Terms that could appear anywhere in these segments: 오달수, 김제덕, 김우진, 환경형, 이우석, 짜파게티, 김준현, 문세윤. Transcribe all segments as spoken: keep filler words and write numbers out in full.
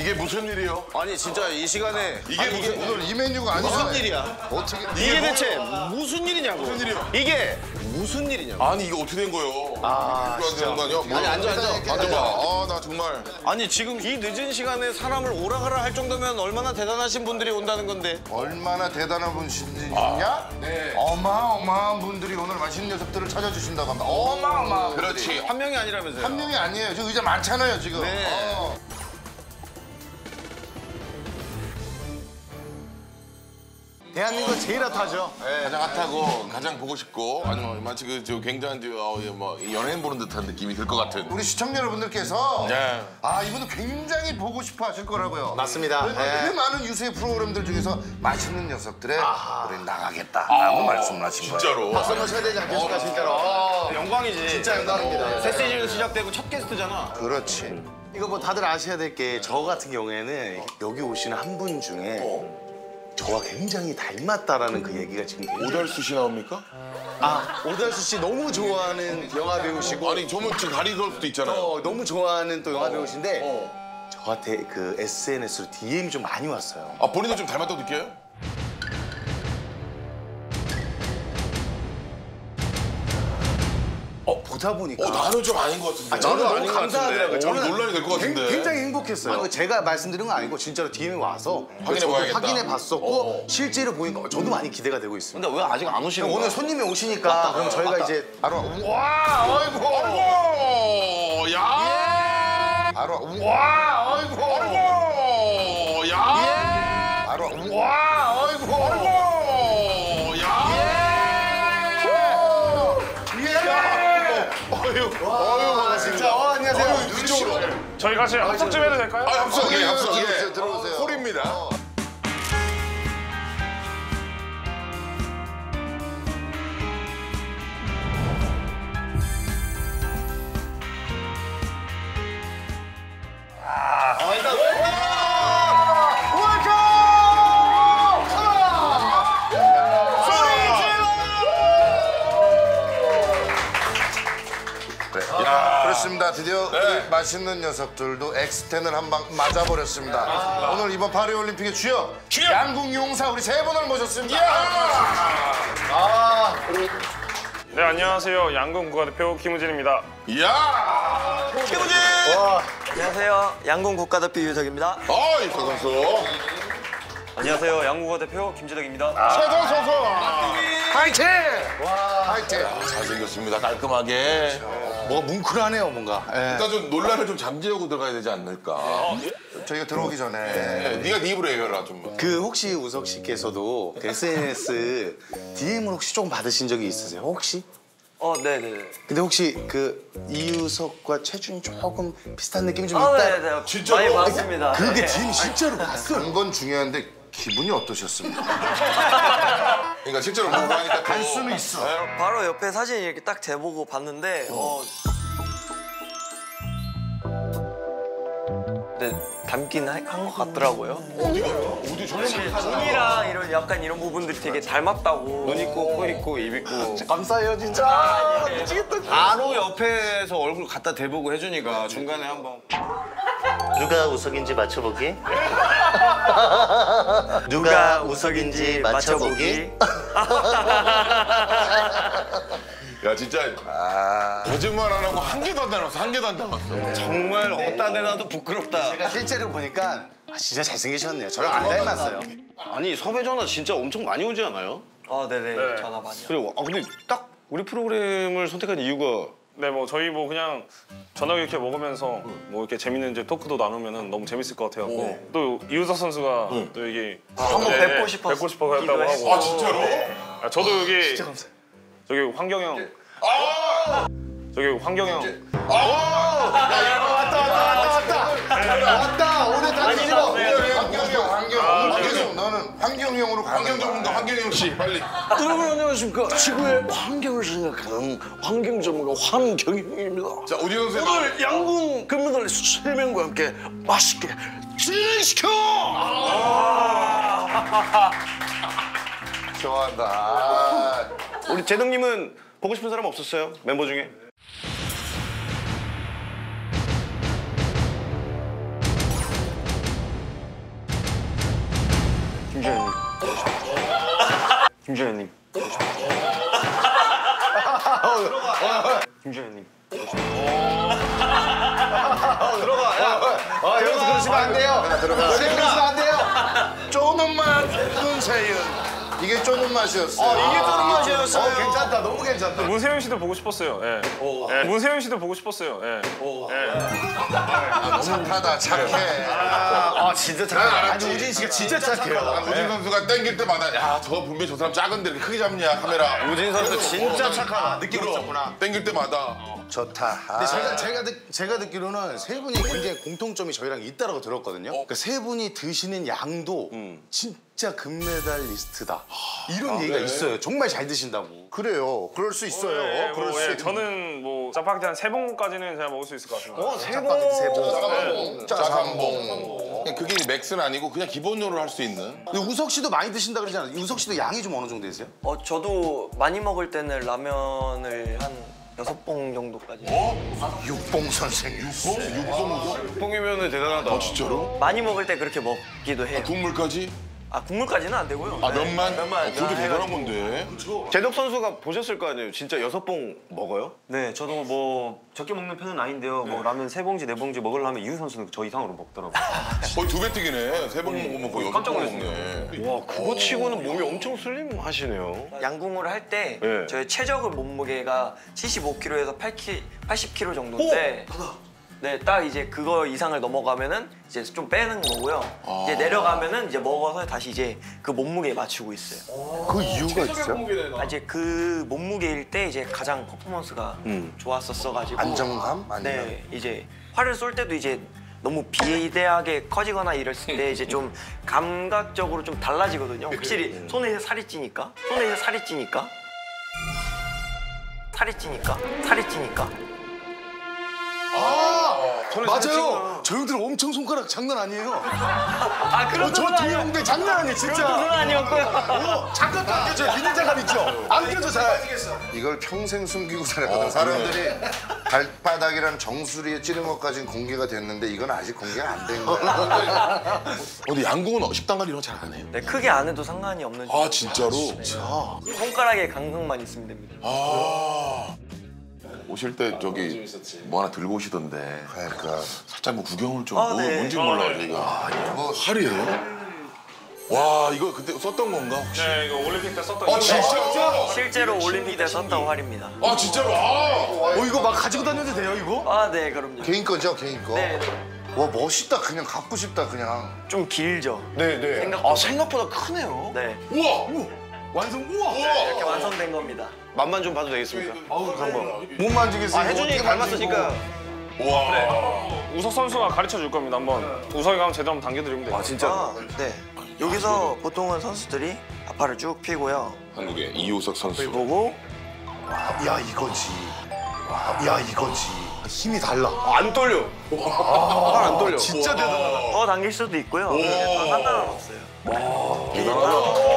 이게 무슨 일이요? 아니 진짜 이 시간에 이게 아니, 무슨 이게, 오늘 이 메뉴가 아니잖아요. 무슨 일이야? 어떻게 이게, 이게 대체 무슨 일이냐고? 무슨 일이요? 이게 무슨 일이냐고? 아니 이거 어떻게 된 거예요? 아 진짜. 아니 앉아 앉아. 앉아봐. 아 나 정말. 아니 지금 이 늦은 시간에 사람을 오라가라 할 정도면 얼마나 대단하신 분들이 온다는 건데. 얼마나 대단한 분이시냐? 네. 어마어마한 분들이 오늘 맛있는 녀석들을 찾아주신다고 합니다. 어마어마한. 그렇지. 한 명이 아니라면서요? 한 명이 아니에요. 지금 의자 많잖아요 지금. 네. 어. 대한민국 제일 핫하죠. 네, 가장 핫하고 가장 보고 싶고 아니면 마치 그 굉장히 뭐 연예인 보는 듯한 느낌이 들 것 같은. 우리 시청자 여러분들께서 네. 아 이분도 굉장히 보고 싶어 하실 거라고요. 맞습니다. 그 네. 많은 유수의 프로그램들 중에서 맛있는 녀석들의 우리 나가겠다라고 말씀을 하신 거예요. 진짜로. 박수 한번 쳐야 되지 않겠습니까? 어, 진짜로. 어, 영광이지. 진짜 영광입니다. 새 시즌 시작되고 첫 게스트잖아. 그렇지. 이거 뭐 다들 아셔야 될 게 저 같은 경우에는 여기 오시는 한 분 중에 어. 저와 굉장히 닮았다라는 그 얘기가 지금 오달수 씨 나옵니까? 아 오달수 씨 너무 좋아하는 영화 배우시고 아니 저는 지금 가리설 수도 있잖아요. 어, 너무 좋아하는 또 영화 어, 배우신데 어. 저한테 그 에스엔에스로 디엠이 좀 많이 왔어요. 아 본인도 좀 닮았다고 느껴요? 어 보다 보니까 어, 나는 좀 아닌 것 같은데. 아, 저는 너무 감사하더라고요. 저는 논란이 될 것 같은데. 굉장히 행복했어요. 아니, 제가 말씀드린 건 아니고 진짜로 디엠이 와서 확인해봐야겠다. 확인해봤었고 어, 어. 실제로 보니까 저도 많이 기대가 되고 있습니다. 근데 왜 아직 안 오시는 거야? 오늘 손님이 오시니까 맞다, 그럼 저희가 맞다. 이제 바로 와 아이고 아이고 야 바로 와 아이고 아이고 야 바로 와 아이고 아이고 어휴, 진짜. 어, 안녕하세요. 이쪽으로. 저희 같이 합석 좀 해도 될까요? 아, 합석. 예, 합석. 예, 들어오세요. 홀입니다. 어. 아, 일단. 그렇습니다. 드디어 네. 우리 맛있는 녀석들도 엑스텐을 한 방 맞아버렸습니다. 아 오늘 이번 파리올림픽의 주역, 주역! 양궁용사 우리 세 분을 모셨습니다. 아 아 네, 안녕하세요. 양궁 국가대표 김우진입니다. 이야! 아 김우진! 와. 안녕하세요. 양궁 국가대표 이우석입니다. 어이, 최선수. 안녕하세요. 양궁 국가대표 김준현입니다. 최선수! 파이팅! 파이팅! 잘생겼습니다. 깔끔하게. 그렇죠. 뭐 뭉클하네요, 뭔가. 예. 일단 좀 논란을 좀 잠재우고 들어가야 되지 않을까. 어, 저희가 들어오기 전에 예. 예. 네가 네 입으로 얘기해라 좀. 그 혹시 우석 씨께서도 그 에스엔에스 디엠을 혹시 조금 받으신 적이 있으세요? 혹시? 어, 네, 네. 근데 혹시 그 이우석과 체중이 조금 비슷한 느낌이 좀 아, 있다. 네, 네. 진짜로? 많이 봤습니다. 그게 디엠 진짜로 봤어요. 그건 중요한데 기분이 어떠셨습니까? 그러니까 실제로 보고 하니까 갈 수는 있어. 바로 옆에 사진 이렇게 딱 재보고 봤는데 어. 어. 근데 닮긴 한 것 같더라고요. 어디가요? 어디 저런 거? 눈이랑 이런 약간 이런 부분들이 되게 닮았다고. 눈 있고 코 있고 입 있고. 감사해요 진짜. 아, 아, 미치겠다. 바로 옆에서 얼굴 갖다 대보고 해주니까 중간에 한번. 누가 우석인지 맞춰보기? 누가 우석인지 맞춰보기? 야 진짜 아... 거짓말 안 하고 한 개도 안 닮았어, 한 개도 안 닮았어. 네. 정말 어디다 대놔도 부끄럽다. 제가 실제로 보니까 아, 진짜 잘생기셨네요. 저랑 안 닮았어요. 아니 섭외 전화 진짜 엄청 많이 오지 않아요? 아 네네 네. 전화 많이. 그리고 아 근데 딱 우리 프로그램을 선택한 이유가 네, 뭐 저희 뭐 그냥 저녁 이렇게 먹으면서 뭐 이렇게 재밌는 이제 토크도 나누면은 너무 재밌을 것 같아요. 네. 또 이우석 선수가 네. 또 여기 아, 한번 네, 뵙고 싶어 뵙고 싶어 했다고 하고. 아 진짜로? 네. 아, 저도 아, 여기 진짜 감사해요. 저기 환경형. 아! 저기 환경형. 아! 야, 왔다 왔다 왔다 왔다. 왔다. 오늘 다 들어. 환경형 환경형. 환경형 너는 환경형으로 환경 전문가 환경형 씨 빨리. 여러분 안녕하십니까? 지구의 환경을 생각하는 환경 전문가 환경형입니다. 자, 오디오 선생님. 오늘 양궁 금메달리스트 세 명과 함께 맛있게 진행시켜. 좋아한다. 우리 제동님은 보고 싶은 사람 없었어요? 멤버 중에? 김준현님. 들어가. 김준현님. 들어가. 아, 여기서 그러시면 안 돼요. 여기서 그러시면 안 돼요. 쪼는 맛, 쪼는 사연. 이게 쪼는 맛이었어요. 아, 이게 쪼는 맛이었어요. 괜찮다, 너무 괜찮다. 문세윤 씨도 보고 싶었어요. 예. 문세윤 씨도 보고 싶었어요. 예. 너무 착하다, 착해. 아, 진짜 착해. 아니, 우진 씨가 진짜 착해요. 우진 선수가 땡길 때마다 야, 저거 분명히 저 사람 작은데 이렇게 크게 잡냐, 카메라. 우진 선수 진짜 착하다. 느끼고 있었구나. 땡길 때마다. 좋다. 근데 제가, 제가, 듣, 제가 듣기로는 세 분이 굉장히 공통점이 저희랑 있다라고 들었거든요. 어. 그러니까 세 분이 드시는 양도 음. 진짜 금메달 리스트다. 하, 이런 아, 얘기가 네. 있어요. 정말 잘 드신다고. 그래요. 그럴 수 있어요. 어, 네, 그럴 뭐, 수 예, 저는 뭐 짜파게티 한 세 봉까지는 제가 먹을 수 있을 것 같습니다. 어, 세 봉. 짜파게티 세 봉. 짜장봉. 네. 그게 맥스는 아니고 그냥 기본으로 할 수 있는. 근데 우석 씨도 많이 드신다 그러잖아요. 우석 씨도 양이 좀 어느 정도 되세요? 어, 저도 많이 먹을 때는 라면을 한 여섯 봉 정도까지. 어? 육봉 선생. 육봉? 육봉? 육봉이면 대단하다. 아, 진짜로? 많이 먹을 때 그렇게 먹기도 해요. 아, 국물까지? 아, 국물까지는 안 되고요. 아, 면만? 면만. 그것도 대단한 건데. 그렇죠. 제덕 선수가 보셨을 거 아니에요? 진짜 여섯 봉 먹어요? 네, 저도 뭐 적게 먹는 편은 아닌데요. 네. 뭐 라면 세 봉지, 네 봉지 먹으려면 이우 선수는 저 이상으로 먹더라고요. 거의 두 배 뛰기네. 세 봉 음, 먹으면 거의 깜짝 놀랐네. 와, 그거 치고는 몸이 엄청 슬림하시네요. 양궁을 할 때 네. 저의 최저급 몸무게가 칠십오 킬로그램에서 팔십 킬로그램 정도인데 오! 네, 딱 이제 그거 이상을 넘어가면은 이제 좀 빼는 거고요. 아 이제 내려가면은 이제 먹어서 다시 이제 그 몸무게에 맞추고 있어요. 그 이유가 있어요? 아, 이제 그 몸무게일 때 이제 가장 퍼포먼스가 음. 좋았었어가지고. 안정감? 아니면? 네, 이제 활을 쏠 때도 이제 너무 비대하게 커지거나 이랬을 때 이제 좀 감각적으로 좀 달라지거든요. 확실히 손에 살이 찌니까. 손에 살이 찌니까. 살이 찌니까. 살이 찌니까. 아! 맞아요! 저희들 엄청 손가락 장난 아니에요. 아, 그런 어, 저 뒤에 홍대 장난 아니에요, 진짜. 그런 뜻은 아니었고요. 어, 잠깐 또 안 껴줘요. 믿는 자감 있죠? 안 껴줘, 잘. 이걸 평생 숨기고 살았거든. 어, 사람들이 그래. 발바닥이란 정수리에 찌른 것까지는 공개가 됐는데 이건 아직 공개가 안 된 거야. 근데 양궁은 식당 관리는 잘 안 해요. 네, 크게 안 해도 상관이 없는 줄. 아, 진짜로? 네. 진짜. 손가락에 감각만 있으면 됩니다. 아. 오실 때 아, 저기 뭐 하나 들고 오시던데. 그러니까 살짝 뭐 구경을 좀 아, 뭐, 네. 뭔지 몰라요. 아, 이거 아, 이거 칼이에요? 와, 이거 그때 썼던 건가 혹시? 네, 이거 올림픽 때 썼던. 아, 진짜? 실제로 올림픽 때 썼던 활입니다. 아, 진짜로? 아, 어, 이거 막 가지고 다녀도 돼요, 이거? 아, 네, 그럼요. 개인 거죠, 개인 거? 네. 와, 멋있다. 그냥 갖고 싶다, 그냥. 좀 길죠? 네, 네. 생각보다. 아, 생각보다 크네요. 네. 우와! 우와. 완성! 우와! 네, 이렇게 완성된 겁니다. 맛만 좀 봐도 되겠습니까? 아우, 잠깐만. 못 만지겠어요. 아, 혜준이 닮았으니까. 우와. 그래. 우석 선수가 가르쳐 줄 겁니다, 한번. 네. 우석이 가면 제대로 한번 당겨드리면 돼요. 아, 진짜? 아, 네. 여기서 아, 보통은 선수들이 앞팔을 쭉 펴고요. 한국의 이우석 선수. 보고. 야, 이거지. 야, 이거지. 힘이 달라. 아, 안 떨려. 팔 안 떨려. 진짜 대단하다. 더 당길 수도 있고요. 상관은 없어요. 와, 대단하다. 와,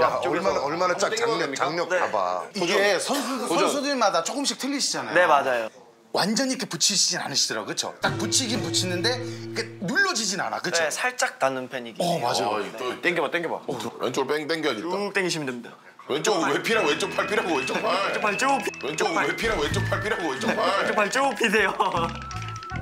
야, 얼마나 얼마나 짝 장력 장력 봐봐. 네. 이게 선수 선수들마다 조금씩 틀리시잖아요. 네, 맞아요. 완전히 이렇게 붙이시진 않으시더라고, 그렇죠? 딱 붙이긴 붙이는데 이렇게 눌러지진 않아, 그렇죠? 네, 살짝 닿는 편이긴 해요. 어, 맞아요. 아, 네. 당겨봐, 당겨봐. 어, 왼쪽으로 뺑 당겨야겠다. 쭉 당기시면 됩니다. 왼쪽 외피랑 왼쪽 팔 피라고 왼쪽 팔. 왼쪽 팔 쭉. 왼쪽 외피랑 왼쪽 팔 피라고 왼쪽 팔. 왼쪽 팔 쭉 피세요.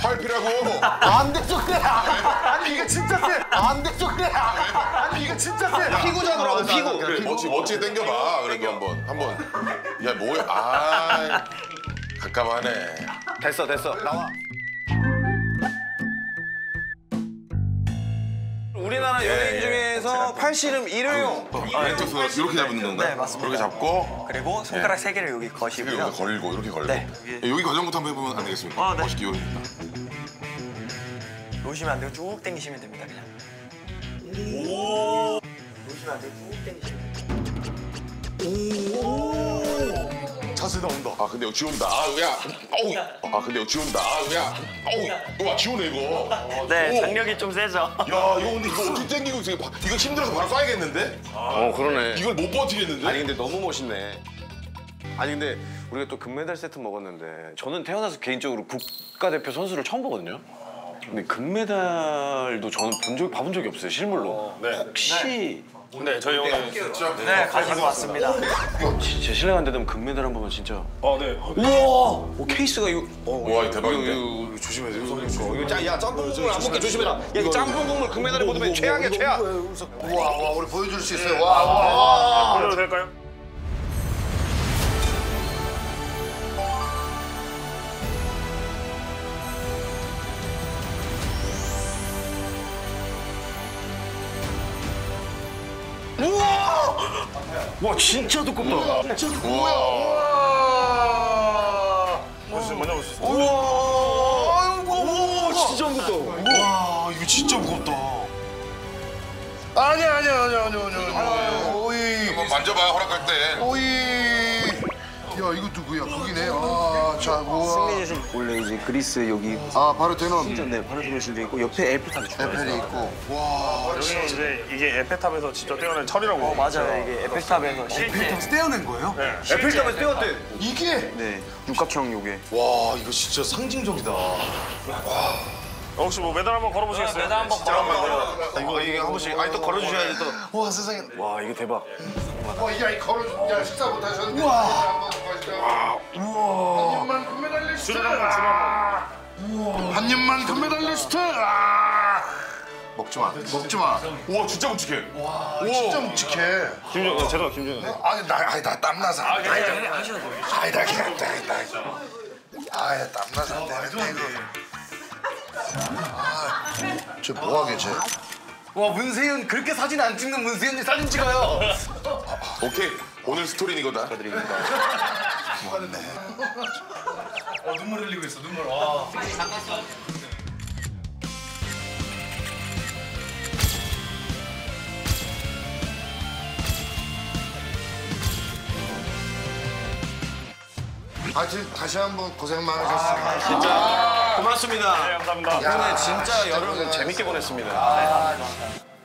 팔 피라고. 안 됐어, 그래. 아니, 이게 진짜 쎄. 안 됐어, 그래. 아니, 이게 진짜 쎄. 피구 잡으라고, 피구. 그래, 멋지, 멋지게 당겨봐. 그래도 한 번, 한 번. 야, 뭐야. 아, 가까워하네. 됐어, 됐어. 나와. 우리나라 연예인 중에서 팔씨름 일회용. 왼쪽으로 이렇게 잡는 건가요? 네, 맞습니다. 이렇게 잡고. 그리고 손가락 세 개를 여기 거시고요. 여기 걸고, 이렇게 걸고. 네. 여기 과정부터 한번 해보면 안 되겠습니까? 아, 네. 멋있게 요리입니다. 놓으시면 안 되고 쭉 당기시면 됩니다, 그냥. 오! 놓으시면 안 되고 쭉 당기시면 됩니다. 오! 자세 나온다. 아, 근데 여기 지운다. 아, 야! 아우! 아, 근데 여기 지운다. 아, 야! 아우! 와, 지우네, 이거. 아, 네, 오. 장력이 좀 세죠. 야, 이거 근데 이거 어떻게 당기고 있어? 이거 힘들어서 바로 쏴야겠는데? 아, 어, 그러네. 이걸 못 버티겠는데? 아니, 근데 너무 멋있네. 아니, 근데 우리가 또 금메달 세트 먹었는데 저는 태어나서 개인적으로 국가대표 선수를 처음 보거든요. 근데 금메달도 저는 본 적이, 봐본 적이 없어요, 실물로. 어, 네. 혹시 네. 네, 저희 오늘 네, 가지고 왔습니다. 이거 진짜 실례한데 그럼 금메달 한 번만 진짜. 아, 네. 우와! 오, 케이스가 이거. 와, 이거 대박인데. 조심해요. 이거 야, 짬뽕 국물 안 먹게 조심해라. 야, 이 짬뽕 국물 금메달에 묻으면 최악이야, 최악. 우와, 와, 우리 보여줄 수 있어요. 와, 와. 보여도 될까요? 우와! 와 진짜 두껍다. 우와, 진짜 두껍다. 우와. 우와. 무슨 만나볼 수 있어? 우와. 아유, 무거워. 진짜 무겁다. 우와, 이거 진짜 무겁다. 아니야, 아니야, 아니야, 아니야, 아니야. 오이. 한번 만져봐요, 허락할 때. 오이. 야, 이거 누구야? 거기네. 아, 자, 우와. 원래 이제 그리스 여기. 아, 바로 되는. 네, 바로 되는 실도 있고 옆에 에펠탑이 있고. 에펠이 있고. 와. 여기는 이제 이게 에펠탑에서 직접 떼어낸 철이라고. 어, 맞아요. 이게 에펠탑에서 실제 떼어낸 거예요? 네. 에펠탑에서 떼어대. 이게? 네. 육각형 요게. 와, 이거 진짜 상징적이다. 와. 혹시 뭐 메달 한번 걸어보시겠어요? 메달 한번 걸어보세요. 이거 이게 한 번씩. 아니 또 걸어주셔야지 또. 와, 세상에. 와, 이게 대박. 어, 이 아이 걸어주자. 식사 못 하셨는데. 우와. 우와. 한 입만 금메달 리스트. 우와. 한 입만 금메달 리스트. 먹지 마. 먹지 마. 우와, 진짜 묵직해. 와, 진짜 묵직해. 김준현, 제가 김준현. 아니 나, 아니 나 땀나서. 아, 그냥 하셔도 돼요. 아니 나 그냥 나, 나. 아, 땀나서 안 돼. 아, 쟤 뭐 하게 쟤. 와, 문세윤 그렇게 사진 안 찍는 문세윤이 사진 찍어요. 오케이, 오늘 스토리는 이거다. 축하드립니다. 고맙네. 어, 눈물 흘리고 있어, 눈물. 와. 하여튼 다시 한번 고생 많으셨습니다. 아, 진짜 아 고맙습니다. 네, 감사합니다. 야, 오늘 진짜 여러분 재밌게 보냈습니다. 아, 네, 감사합니다.